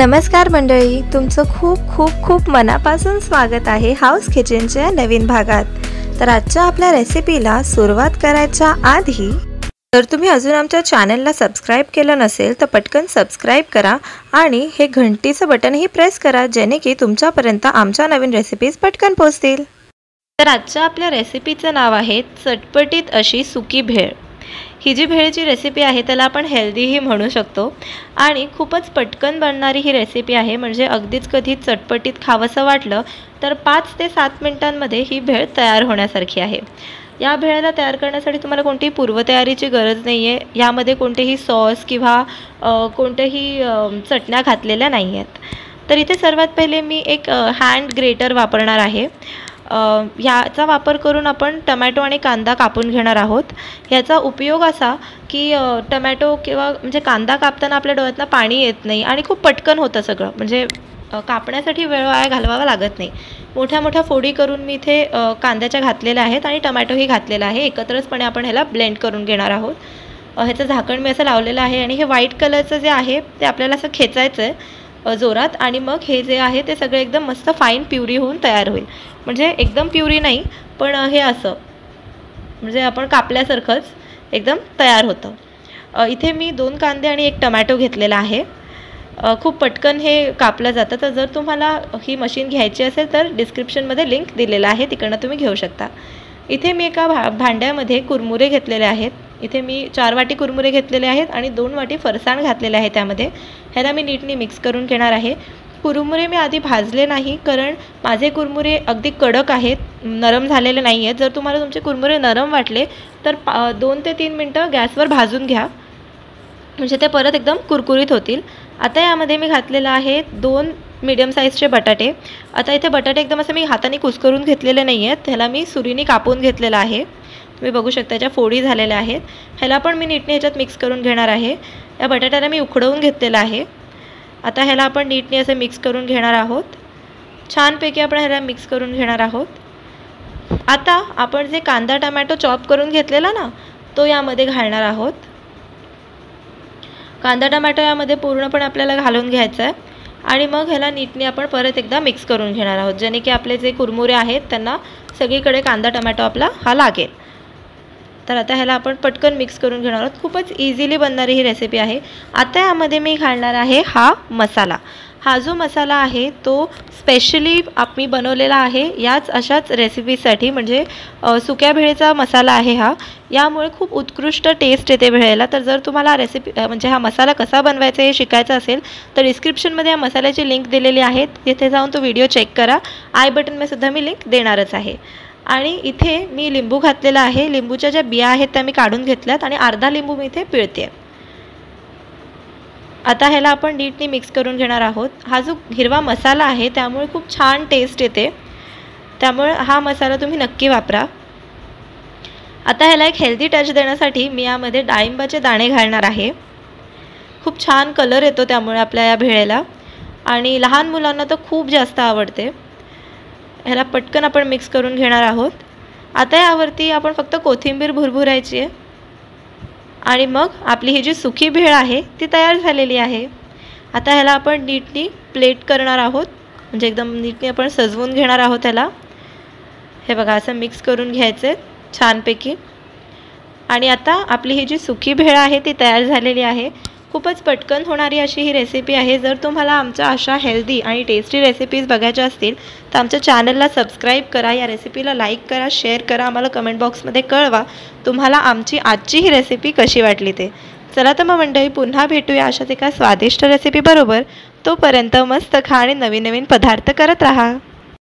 नमस्कार मंडळी, तुमचं खूप खूप खूप मनापासून स्वागत आहे हाऊस किचनच्या नवीन भागात। तर आजच्या आपल्या रेसिपीला सुरुवात करायच्या आधी जर तुम्ही अजून आमच्या चॅनलला सबस्क्राइब केलं नसेल तर पटकन सबस्क्राइब करा आणि हे घंटीचं बटनही प्रेस करा, जेणेकरून तुमच्यापर्यंत आमच्या नवीन रेसिपीज पटकन पोहोचतील। तर आजच्या आपल्या रेसिपीचं नाव आहे चटपटीत अशी सुकी भेळ। ही जी भेळची रेसिपी आहे त्याला आपण हेल्दीही म्हणू शकतो आणि खूपच पटकन बनणारी ही रेसिपी आहे। म्हणजे अगदीच कधी चटपटीत खावंसं वाटलं तर 5 ते 7 मिनिटांमध्ये ही भेळ तयार होण्यासारखी आहे। या भेळाला तयार करण्यासाठी तुम्हाला कोणतीही पूर्वतयारीची गरज नाही आहे। यामध्ये कोणतेही सॉस किंवा कोणतेही चटण्या घातलेल्या नाही आहेत। तर इथे सर्वात पहिले मी एक हँड ग्रेटर वापरणार आहे। याचा वापर करून आपण टोमॅटो आणि कांदा कापून घेणार आहोत। याचा उपयोग असा की टोमॅटो किंवा म्हणजे कांदा कापताना आपल्या डोळ्यातनं पाणी येत नाही आणि खूप पटकन होतं सगळं। म्हणजे कापण्यासाठी वेळ वाया घालवावा लागत नाही। मोठ्या मोठ्या फोडी करून मी इथे कांद्याच्या घातलेल्या आहेत आणि टोमॅटोही घातलेला आहे। एकत्रचपणे आपण ह्याला ब्लेंड करून घेणार आहोत। ह्याचं झाकण मी असं लावलेलं आहे आणि हे व्हाईट कलरचं जे आहे ते आपल्याला असं खेचायचं आहे जोरात आणि मग हे जे आहे ते सगळे एकदम मस्त फाईन प्युरी होऊन तयार होईल। म्हणजे एकदम प्युरी नाही पण हे असं म्हणजे आपण कापल्यासारखंच एकदम तयार होतं। इथे मी 2 कांदे आणि 1 टोमॅटो घेतलेला आहे। खूप पटकन हे कापलं जातं। तर जर तुम्हाला ही मशीन घ्यायची असेल तर डिस्क्रिप्शनमध्ये लिंक दिलेला आहे, तिकडनं तुम्ही घेऊ शकता। इथे मी एका भांड्यामध्ये कुरमुरे घेतलेले आहेत। इथे मी 4 वाटी कुरमुरे घेतलेले आहेत आणि 2 वाटी फरसाण घातलेले आहे त्यामध्ये। ह्याला मी नीटनी मिक्स करून घेणार आहे। कुरमुरे मी आधी भाजले नाही, कारण माझे कुरमुरे अगदी कडक आहेत, नरम झालेले नाही आहेत। जर तुम्हाला तुमचे कुरमुरे नरम वाटले तर 2 ते 3 मिनटं गॅसवर भाजून घ्या, म्हणजे ते परत एकदम कुरकुरीत होतील। आता यामध्ये मी घातलेला आहे 2 मीडियम साईजचे बटाटे। आता इथे बटाटे एकदम असं मी हाताने कुस्करून घेतलेले नाही आहेत, ह्याला मी सुरीने कापून घेतलेला आहे। तुम्ही बघू शकता ज्या फोडी झालेल्या आहेत। ह्याला पण मी नीटने ह्याच्यात मिक्स करून घेणार आहे। या बटाट्याला मी उकडवून घेतलेला आहे। आता ह्याला आपण नीटने असं मिक्स करून घेणार आहोत, छानपैकी आपण ह्याला मिक्स करून घेणार आहोत। आता आपण जे कांदा टोमॅटो चॉप करून घेतलेला ना तो यामध्ये घालणार आहोत। कांदा टोमॅटो यामध्ये पूर्णपणे आपल्याला घालून घ्यायचा आहे आणि मग ह्याला नीटने आपण परत एकदा मिक्स करून घेणार आहोत, जेणे की आपले जे कुरमुरे आहेत त्यांना सगळीकडे कांदा टोमॅटो आपला हा लागेल। तर आता ह्याला आपण पटकन मिक्स करून घेणार आहोत। खूपच इझिली बनणारी ही रेसिपी आहे। आता यामध्ये मी घालणार आहे हा मसाला। हा जो मसाला आहे तो स्पेशली आम्ही बनवलेला आहे याच अशाच रेसिपीसाठी। म्हणजे सुक्या भेळेचा मसाला आहे हा, यामुळे खूप उत्कृष्ट टेस्ट येते भेळेला। तर जर तुम्हाला रेसिपी म्हणजे हा मसाला कसा बनवायचा हे शिकायचं असेल तर डिस्क्रिप्शनमध्ये या मसाल्याची लिंक दिलेली आहे, तिथे जाऊन तो व्हिडिओ चेक करा। आय बटनमध्येसुद्धा मी लिंक देणारच आहे। आणि इथे मी लिंबू घातलेला आहे। लिंबूच्या ज्या बिया आहेत त्या मी काढून घेतल्यात आणि अर्धा लिंबू मी इथे पिळते। आता ह्याला आपण नीटने मिक्स करून घेणार आहोत। हा जो हिरवा मसाला आहे त्यामुळे खूप छान टेस्ट येते, त्यामुळे हा मसाला तुम्ही नक्की वापरा। आता ह्याला एक हेल्दी टच देण्यासाठी मी यामध्ये डाळिंबाचे दाणे घालणार आहे। खूप छान कलर येतो त्यामुळे आपल्या या भेळेला, आणि लहान मुलांना तर खूप जास्त आवडते। ह्याला पटकन आपण मिक्स करून घेणार आहोत। आता यावरती आपण फक्त कोथिंबीर भुरभुरायची आहे आणि मग आपली ही जी सुकी भेळ आहे ती तयार झालेली आहे। आता ह्याला आपण नीटनी प्लेट करणार आहोत, म्हणजे एकदम नीटनी आपण सजवून घेणार आहोत त्याला। हे बघा असं मिक्स करून घ्यायचं आहे छानपैकी। आणि आता आपली ही जी सुकी भेळ आहे ती तयार झालेली आहे। खूपच पटकन होणारी अशी ही रेसिपी आहे। जर तुम्हाला आमच्या अशा हेल्दी आणि टेस्टी रेसिपीज बघायच्या असतील तर आमच्या चॅनलला सबस्क्राईब करा, या रेसिपीला लाईक करा, शेअर करा। आम्हाला कमेंट बॉक्समध्ये कळवा तुम्हाला आमची आजची ही रेसिपी कशी वाटली ते। चला तर मग मंडळी, पुन्हा भेटूया अशाच एका स्वादिष्ट रेसिपीबरोबर। तोपर्यंत मस्त खा आणि नवीन नवीन पदार्थ करत राहा।